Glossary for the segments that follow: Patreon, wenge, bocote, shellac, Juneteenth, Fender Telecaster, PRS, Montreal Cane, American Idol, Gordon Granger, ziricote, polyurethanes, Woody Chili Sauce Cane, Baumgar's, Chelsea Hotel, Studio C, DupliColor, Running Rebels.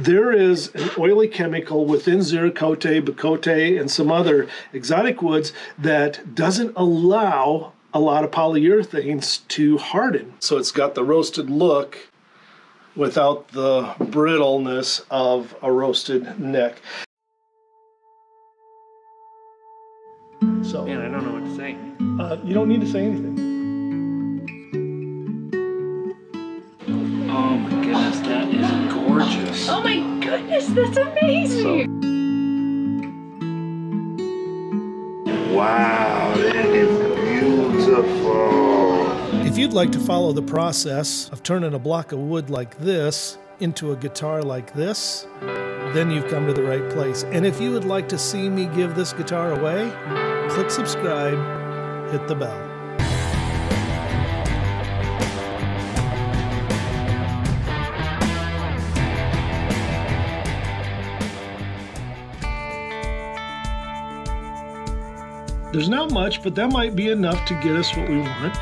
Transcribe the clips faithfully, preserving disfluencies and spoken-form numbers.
There is an oily chemical within ziricote, bocote, and some other exotic woods that doesn't allow a lot of polyurethanes to harden. So it's got the roasted look without the brittleness of a roasted neck. So, man, I don't know what to say. Uh, you don't need to say anything. Oh my goodness, that is gorgeous. Oh my goodness, that's amazing. So. Wow, that is beautiful. If you'd like to follow the process of turning a block of wood like this into a guitar like this, then you've come to the right place. And if you would like to see me give this guitar away, click subscribe, hit the bell. There's not much, but that might be enough to get us what we want.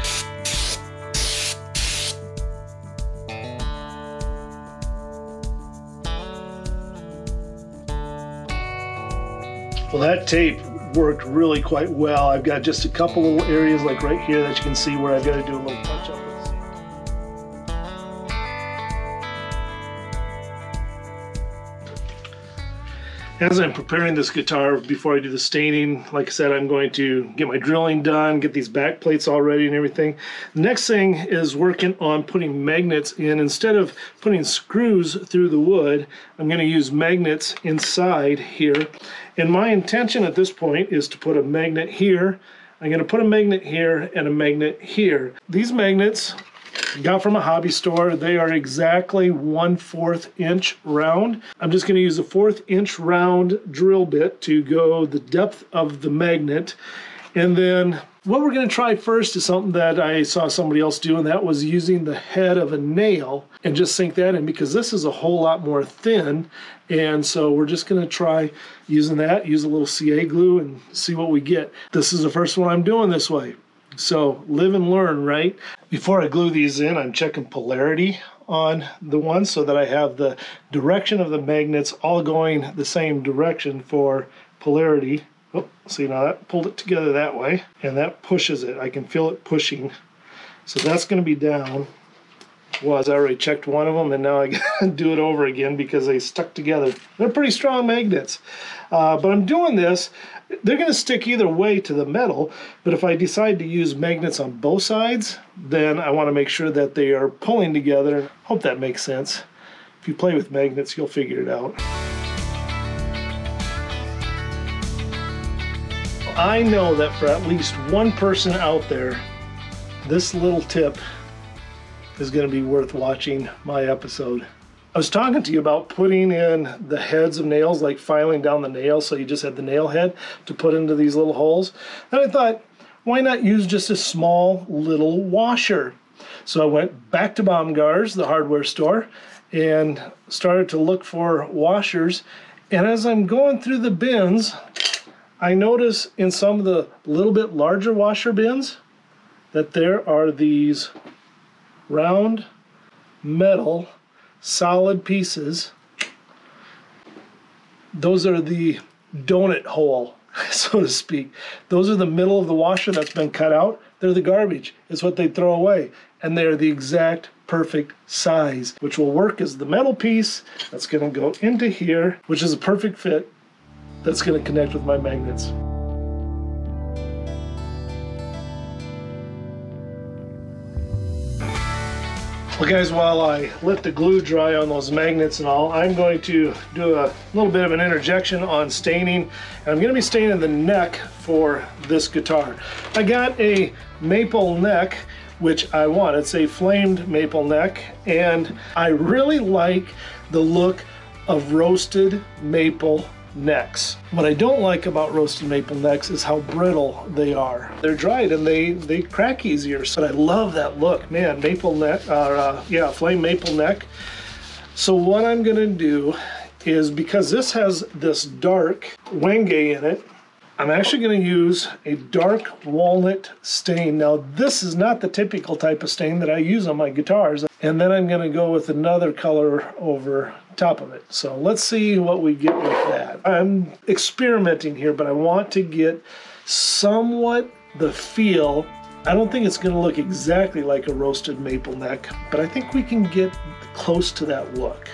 Well, that tape worked really quite well. I've got just a couple little areas like right here that you can see where I've got to do a little touch up. As I'm preparing this guitar, before I do the staining, like I said, I'm going to get my drilling done, get these back plates all ready and everything. The next thing is working on putting magnets in. Instead of putting screws through the wood, I'm going to use magnets inside here. And my intention at this point is to put a magnet here. I'm going to put a magnet here and a magnet here. These magnets I got from a hobby store. They are exactly one fourth inch round. I'm just going to use a fourth inch round drill bit to go the depth of the magnet. And then what we're going to try first is something that I saw somebody else do, and that was using the head of a nail and just sink that in, because this is a whole lot more thin. And so we're just going to try using that, use a little C A glue and see what we get. This is the first one I'm doing this way. So live and learn, right? Before I glue these in, I'm checking polarity on the ones so that I have the direction of the magnets all going the same direction for polarity. Oh, see, now that pulled it together that way, and that pushes it. I can feel it pushing. So that's going to be down. Was I already checked one of them, and now I gotta do it over again because they stuck together. They're pretty strong magnets, uh, but I'm doing this. They're going to stick either way to the metal, but if I decide to use magnets on both sides, then I want to make sure that they are pulling together. Hope that makes sense. If you play with magnets, you'll figure it out. I know that for at least one person out there, this little tip is going to be worth watching my episode. I was talking to you about putting in the heads of nails, like filing down the nail so you just had the nail head to put into these little holes. And I thought, why not use just a small little washer? So I went back to Baumgar's, the hardware store, and started to look for washers. And as I'm going through the bins, I notice in some of the little bit larger washer bins that there are these round metal solid pieces. Those are the donut hole, so to speak. Those are the middle of the washer that's been cut out. They're the garbage. It's what they throw away, and they're the exact perfect size, which will work as the metal piece that's going to go into here, which is a perfect fit that's going to connect with my magnets. Well, guys, while I let the glue dry on those magnets and all, I'm going to do a little bit of an interjection on staining. And I'm going to be staining the neck for this guitar. I got a maple neck, which I want. It's a flamed maple neck, and I really like the look of roasted maple necks. What I don't like about roasted maple necks is how brittle they are. They're dried and they they crack easier. So I love that look, man. Maple neck, uh, uh, yeah, flame maple neck. So what I'm gonna do is, because this has this dark wenge in it, I'm actually going to use a dark walnut stain. Now, this is not the typical type of stain that I use on my guitars. And then I'm going to go with another color over top of it. So let's see what we get with that. I'm experimenting here, but I want to get somewhat the feel. I don't think it's going to look exactly like a roasted maple neck, but I think we can get close to that look.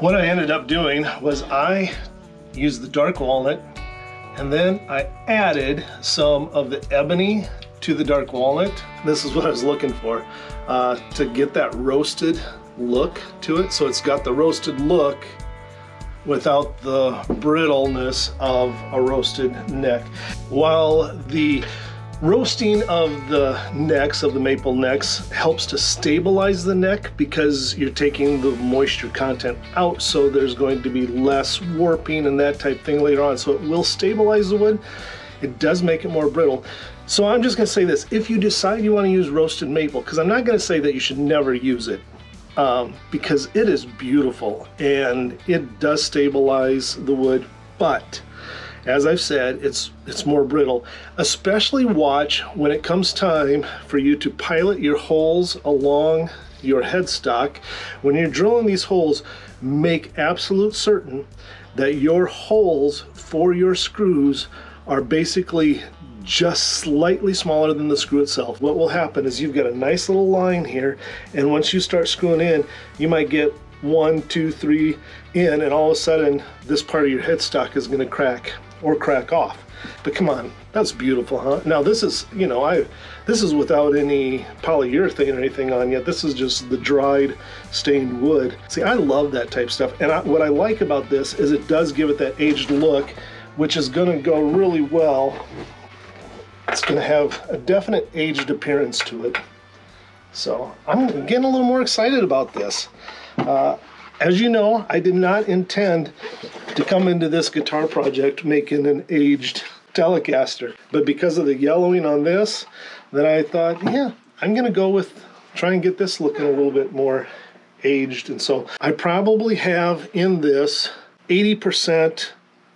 What I ended up doing was I used the dark walnut, and then I added some of the ebony to the dark walnut. This is what I was looking for, uh, to get that roasted look to it. So it's got the roasted look without the brittleness of a roasted neck. While the roasting of the necks, of the maple necks, helps to stabilize the neck because you're taking the moisture content out, so there's going to be less warping and that type thing later on. So it will stabilize the wood. It does make it more brittle. So I'm just gonna say this, if you decide you wanna use roasted maple, because I'm not gonna say that you should never use it, um, because it is beautiful and it does stabilize the wood, but as I've said, it's it's more brittle. Especially watch when it comes time for you to pilot your holes along your headstock. When you're drilling these holes, make absolute certain that your holes for your screws are basically just slightly smaller than the screw itself. What will happen is you've got a nice little line here, and once you start screwing in, you might get one, two, three in, and all of a sudden, this part of your headstock is gonna crack or crack off. But come on, that's beautiful, huh? Now this is, you know, I this is without any polyurethane or anything on yet. This is just the dried stained wood. See, I love that type of stuff. And I, what I like about this is it does give it that aged look, which is gonna go really well. It's gonna have a definite aged appearance to it. So I'm getting a little more excited about this. Uh, as you know, I did not intend to come into this guitar project making an aged Telecaster, but because of the yellowing on this, then I thought, yeah, I'm gonna go with, try and get this looking a little bit more aged. And so I probably have in this eighty percent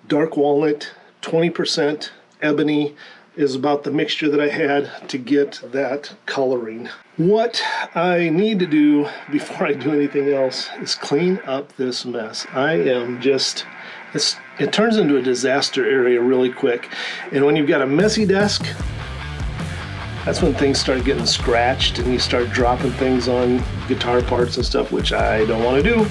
dark walnut, twenty percent ebony is about the mixture that I had to get that coloring. What I need to do before I do anything else is clean up this mess. I am just, it's, it turns into a disaster area really quick. And when you've got a messy desk, that's when things start getting scratched and you start dropping things on guitar parts and stuff, which I don't want to do.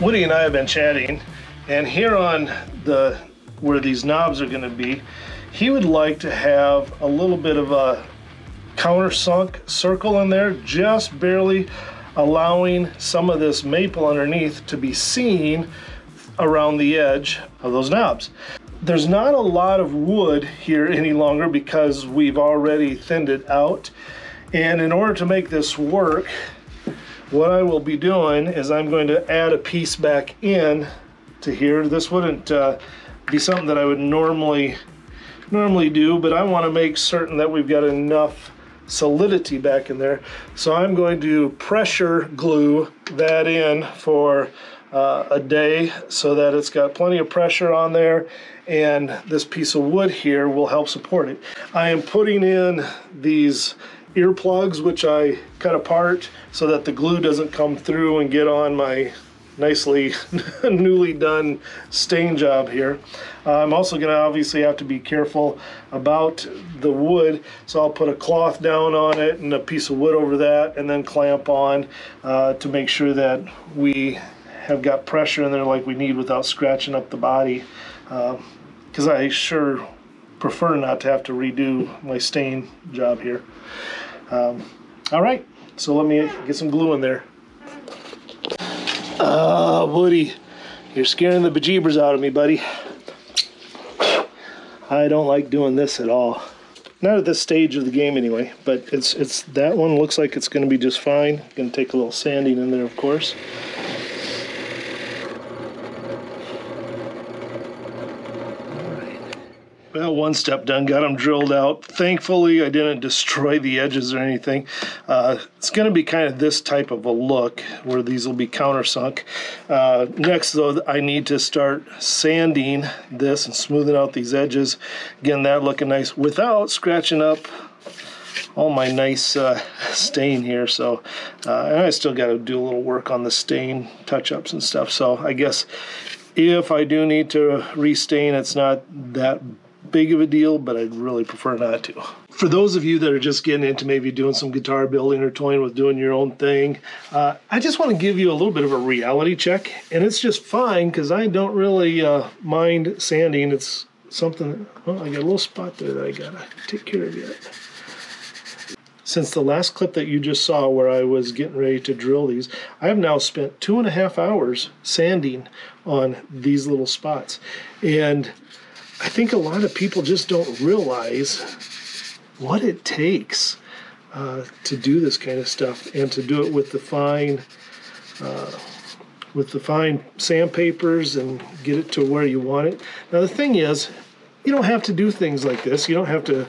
Woody and I have been chatting, and here on the where these knobs are going to be, he would like to have a little bit of a countersunk circle in there, just barely allowing some of this maple underneath to be seen around the edge of those knobs. There's not a lot of wood here any longer because we've already thinned it out. And in order to make this work, what I will be doing is I'm going to add a piece back in to here. This wouldn't uh, be something that I would normally normally do, but I want to make certain that we've got enough solidity back in there. So I'm going to pressure glue that in for uh, a day so that it's got plenty of pressure on there, and this piece of wood here will help support it. I am putting in these earplugs, which I cut apart so that the glue doesn't come through and get on my nicely newly done stain job here. Uh, I'm also going to obviously have to be careful about the wood, so I'll put a cloth down on it and a piece of wood over that, and then clamp on uh, to make sure that we have got pressure in there like we need without scratching up the body, because uh, I sure prefer not to have to redo my stain job here. Um, all right, so let me get some glue in there. Ah, uh, Woody, you're scaring the bejeebers out of me, buddy. I don't like doing this at all. Not at this stage of the game anyway, but it's it's that one looks like it's gonna be just fine. Gonna take a little sanding in there, of course. All right. Well, one step done, got them drilled out. Thankfully, I didn't destroy the edges or anything. Uh, it's going to be kind of this type of a look where these will be countersunk. Uh, next, though, I need to start sanding this and smoothing out these edges. Again, that looking nice without scratching up all my nice uh, stain here. So, uh, and I still got to do a little work on the stain touch-ups and stuff. So, I guess if I do need to restain, it's not that bad. Big of a deal, but I'd really prefer not to. For those of you that are just getting into maybe doing some guitar building or toying with doing your own thing, uh, I just want to give you a little bit of a reality check, and it's just fine because I don't really uh, mind sanding. It's something that, well, I got a little spot there that I gotta take care of yet. Since the last clip that you just saw where I was getting ready to drill these, I have now spent two and a half hours sanding on these little spots, and I think a lot of people just don't realize what it takes uh, to do this kind of stuff, and to do it with the fine, uh, with the fine sandpapers and get it to where you want it. Now the thing is, you don't have to do things like this. You don't have to,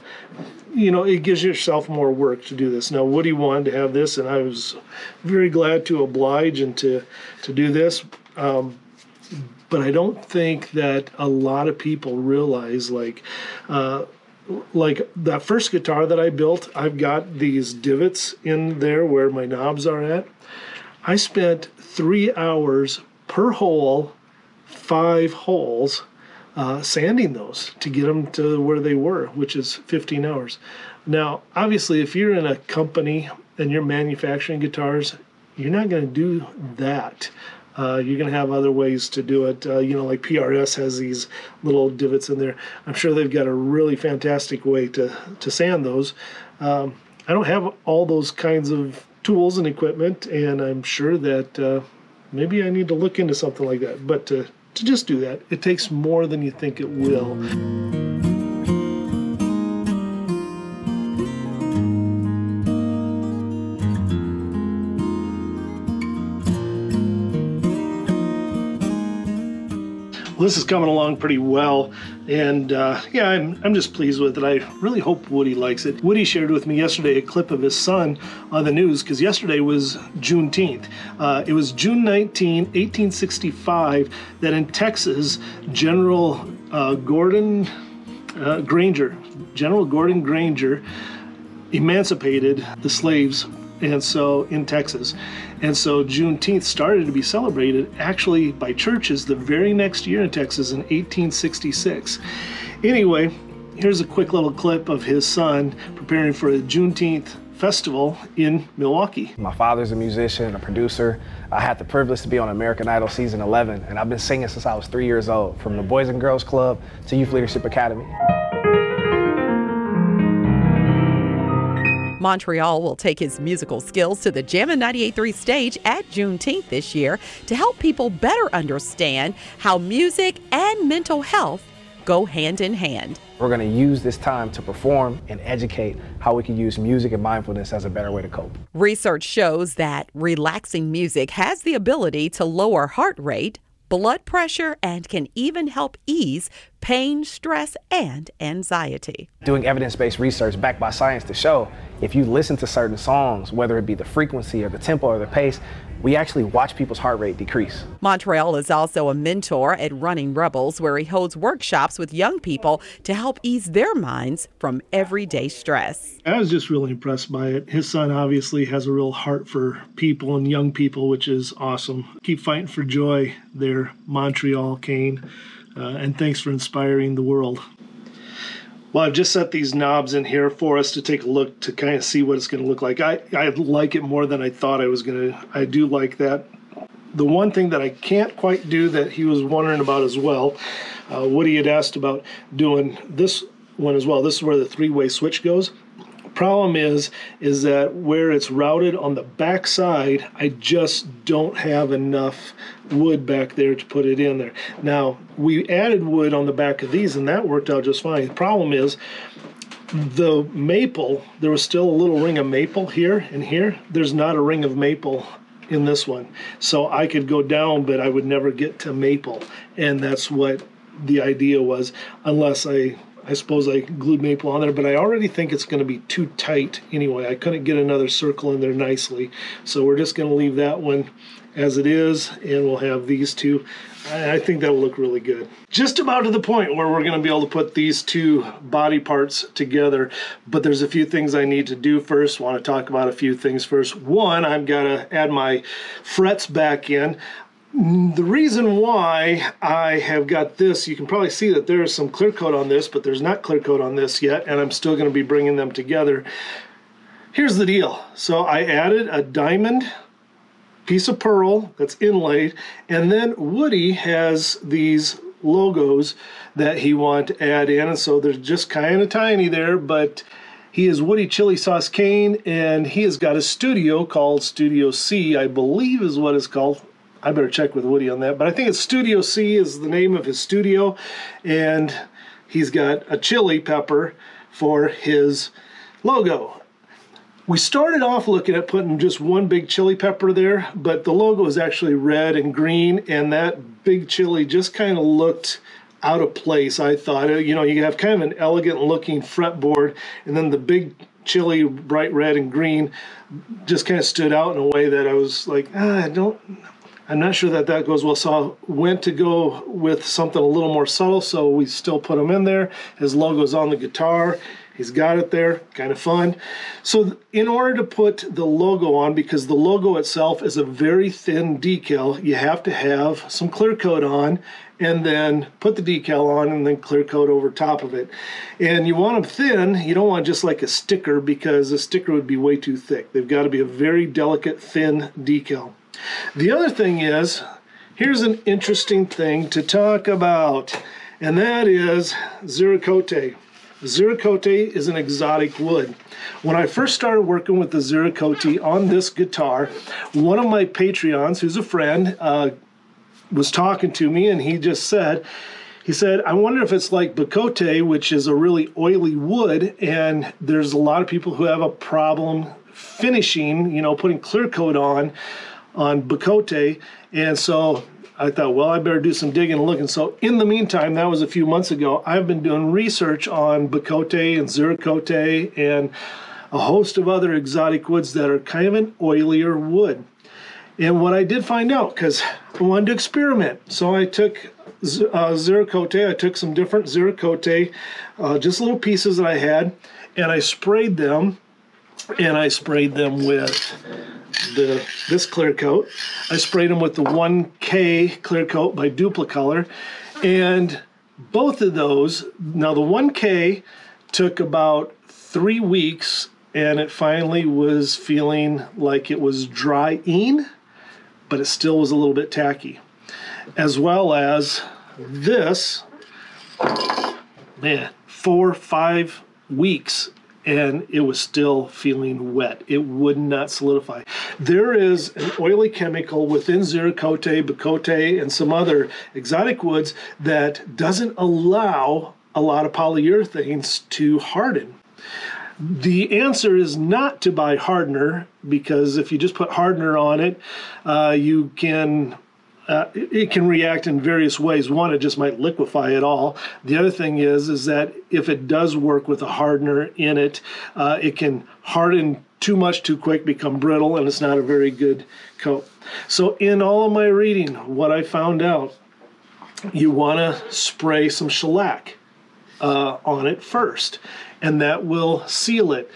you know, it gives yourself more work to do this. Now Woody wanted to have this, and I was very glad to oblige and to to do this. Um, But I don't think that a lot of people realize, like, uh, like that first guitar that I built, I've got these divots in there where my knobs are at. I spent three hours per hole, five holes, uh, sanding those to get them to where they were, which is fifteen hours. Now, obviously, if you're in a company and you're manufacturing guitars, you're not going to do that. Uh, you're going to have other ways to do it. Uh, you know, like P R S has these little divots in there. I'm sure they've got a really fantastic way to, to sand those. Um, I don't have all those kinds of tools and equipment, and I'm sure that uh, maybe I need to look into something like that. But to, to just do that, it takes more than you think it will. This is coming along pretty well, and uh, yeah, I'm, I'm just pleased with it. I really hope Woody likes it. Woody shared with me yesterday a clip of his son on the news, because yesterday was Juneteenth. Uh, it was June nineteenth, eighteen sixty-five, that in Texas, General uh, Gordon uh, Granger, General Gordon Granger emancipated the slaves, and so in Texas. And so Juneteenth started to be celebrated actually by churches the very next year in Texas in eighteen sixty-six. Anyway, here's a quick little clip of his son preparing for the Juneteenth festival in Milwaukee. My father's a musician, a producer. I had the privilege to be on American Idol season eleven, and I've been singing since I was three years old, from the Boys and Girls Club to Youth Leadership Academy. Montreal will take his musical skills to the Jammin' ninety-eight point three stage at Juneteenth this year to help people better understand how music and mental health go hand in hand. We're going to use this time to perform and educate how we can use music and mindfulness as a better way to cope. Research shows that relaxing music has the ability to lower heart rate, blood pressure, and can even help ease pain, stress, and anxiety. Doing evidence-based research backed by science to show if you listen to certain songs, whether it be the frequency or the tempo or the pace, we actually watch people's heart rate decrease. Montreal is also a mentor at Running Rebels, where he holds workshops with young people to help ease their minds from everyday stress. I was just really impressed by it. His son obviously has a real heart for people and young people, which is awesome. Keep fighting for joy there, Montreal Cane, uh, and thanks for inspiring the world. Well, I've just set these knobs in here for us to take a look, to kind of see what it's going to look like. I, I like it more than I thought I was going to. I do like that. The one thing that I can't quite do that he was wondering about as well, uh, Woody had asked about doing this one as well. This is where the three-way switch goes. Problem is, is that where it's routed on the back side, I just don't have enough wood back there to put it in there. Now, we added wood on the back of these, and that worked out just fine. The problem is, the maple, there was still a little ring of maple here and here. There's not a ring of maple in this one. So I could go down, but I would never get to maple. And that's what the idea was, unless I... I suppose I glued maple on there, but I already think it's going to be too tight anyway. I couldn't get another circle in there nicely, so we're just going to leave that one as it is, and we'll have these two. I think that'll look really good. Just about to the point where we're gonna be able to put these two body parts together, but there's a few things I need to do first. Wanna talk about a few things first. One, I've gotta add my frets back in. The reason why I have got this, you can probably see that there is some clear coat on this, but there's not clear coat on this yet, and I'm still gonna be bringing them together. Here's the deal. So I added a diamond piece of pearl that's inlaid, and then Woody has these logos that he wanted to add in, and so they're just kind of tiny there, but he is Woody Chili Sauce Cane, and he has got a studio called Studio C, I believe is what it's called. I better check with Woody on that, but I think it's Studio C is the name of his studio, and he's got a chili pepper for his logo. We started off looking at putting just one big chili pepper there, but the logo is actually red and green, and that big chili just kind of looked out of place, I thought. You know, you have kind of an elegant looking fretboard, and then the big chili, bright red and green, just kind of stood out in a way that I was like, ah, I don't, I'm not sure that that goes well. So I went to go with something a little more subtle, so we still put him in there. His logo's on the guitar. He's got it there, kind of fun. So in order to put the logo on, because the logo itself is a very thin decal, you have to have some clear coat on and then put the decal on and then clear coat over top of it. And you want them thin, you don't want just like a sticker, because a sticker would be way too thick. They've got to be a very delicate, thin decal. The other thing is, here's an interesting thing to talk about, and that is ziricote. Ziricote is an exotic wood. When I first started working with the ziricote on this guitar, one of my Patreons, who's a friend, uh, was talking to me, and he just said, he said, I wonder if it's like bocote, which is a really oily wood, and there's a lot of people who have a problem finishing, you know, putting clear coat on, on bocote, and so I thought, well, I better do some digging and looking. So in the meantime, that was a few months ago, I've been doing research on bocote and ziricote and a host of other exotic woods that are kind of an oilier wood. And what I did find out, because I wanted to experiment, so I took uh, ziricote, I took some different ziricote, uh, just little pieces that I had, and I sprayed them, and I sprayed them with The, this clear coat. I sprayed them with the one K clear coat by DupliColor, and both of those, now the one K took about three weeks and it finally was feeling like it was drying, but it still was a little bit tacky. As well as this, man, four, five weeks and it was still feeling wet. It would not solidify. There is an oily chemical within ziricote, bocote, and some other exotic woods that doesn't allow a lot of polyurethanes to harden. The answer is not to buy hardener, because if you just put hardener on it, uh, you can Uh, it can react in various ways. One, it just might liquefy it all. The other thing is, is that if it does work with a hardener in it, uh, it can harden too much too quick, become brittle, and it's not a very good coat. So in all of my reading, what I found out, you want to spray some shellac uh, on it first, and that will seal it.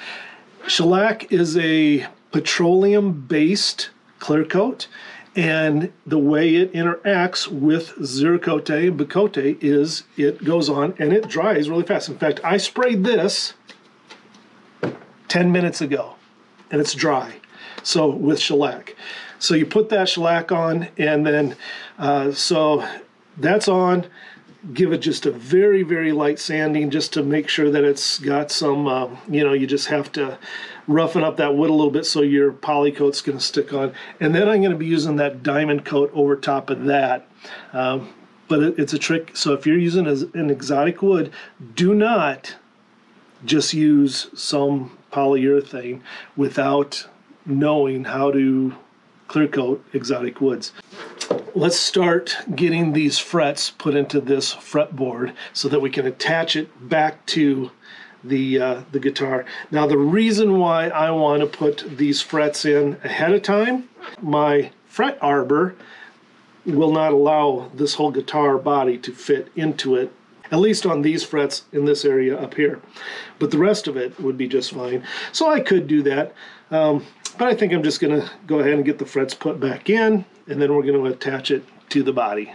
Shellac is a petroleum-based clear coat, and the way it interacts with ziricote and bocote is it goes on and it dries really fast. In fact, I sprayed this ten minutes ago and it's dry, so with shellac. So you put that shellac on, and then uh, so that's on. Give it just a very, very light sanding just to make sure that it's got some, uh, you know, you just have to roughen up that wood a little bit so your poly coat's going to stick on. And then I'm going to be using that diamond coat over top of that. Um, but it, it's a trick. So if you're using a, an exotic wood, do not just use some polyurethane without knowing how to clear coat exotic woods. Let's start getting these frets put into this fretboard so that we can attach it back to the uh, the guitar. Now, the reason why I want to put these frets in ahead of time, my fret arbor will not allow this whole guitar body to fit into it, at least on these frets in this area up here. But the rest of it would be just fine. So I could do that, um, but I think I'm just gonna go ahead and get the frets put back in, and then we're gonna attach it to the body.